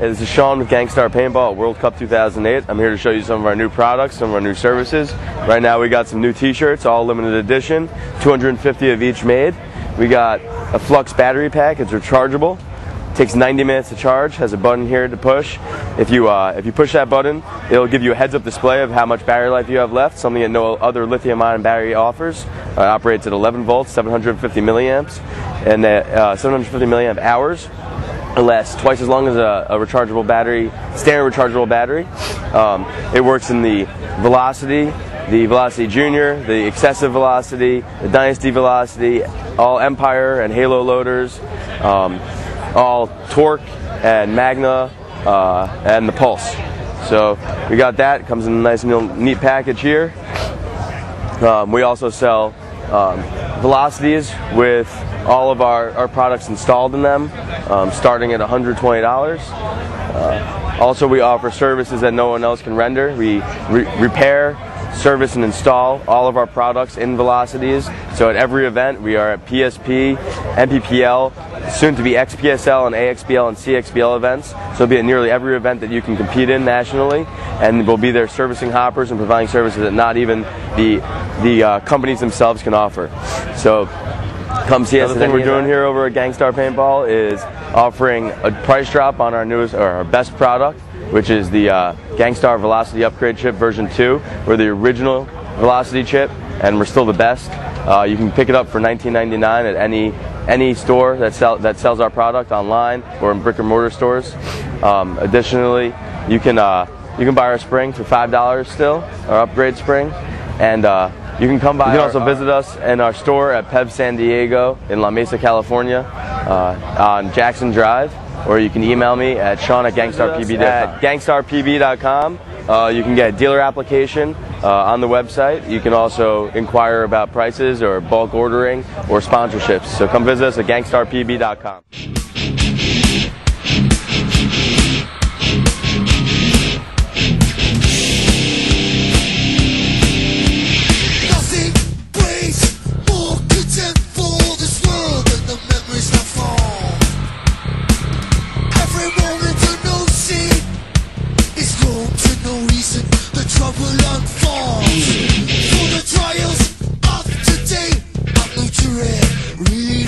Hey, this is Sean with Gangstar Paintball at World Cup 2008. I'm here to show you some of our new products, some of our new services. Right now we got some new t-shirts, all limited edition, 250 of each made. We got a flux battery pack, it's rechargeable. Takes 90 minutes to charge, has a button here to push. If you push that button, it'll give you a heads-up display of how much battery life you have left, something that no other lithium ion battery offers. It operates at 11 volts, 750 milliamps, and 750 milliamp hours. It lasts twice as long as a rechargeable battery, standard rechargeable battery. It works in the Velocity Junior, the Excessive Velocity, the Dynasty Velocity, all Empire and Halo Loaders. All Torque and Magna and the Pulse. So we got that. It comes in a nice neat package here. We also sell Velocities with all of our products installed in them, starting at $120. Also, we offer services that no one else can render. We repair, service, and install all of our products in Velocities. So at every event, we are at PSP, MPPL, soon to be XPSL and AXBL and CXBL events. So it'll be at nearly every event that you can compete in nationally, and we'll be there servicing hoppers and providing services that not even the companies themselves can offer. So come see us. The thing we're doing here over at Gangstar Paintball is offering a price drop on our newest or our best product, which is the Gangstar Velocity Upgrade Chip Version 2. We're the original Velocity chip, and we're still the best. You can pick it up for $19.99 at any store that sells our product online or in brick and mortar stores. Additionally, you can buy our spring for $5 still, our upgrade spring, and you can come by. You can also visit us in our store at PEB San Diego in La Mesa, California, on Jackson Drive. Or you can email me at Sean@gangstarpb.com. At gangstarpb.com. You can get a dealer application on the website. You can also inquire about prices or bulk ordering or sponsorships. So come visit us at gangstarpb.com. Unfolds. For the trials of today, I'm not your real.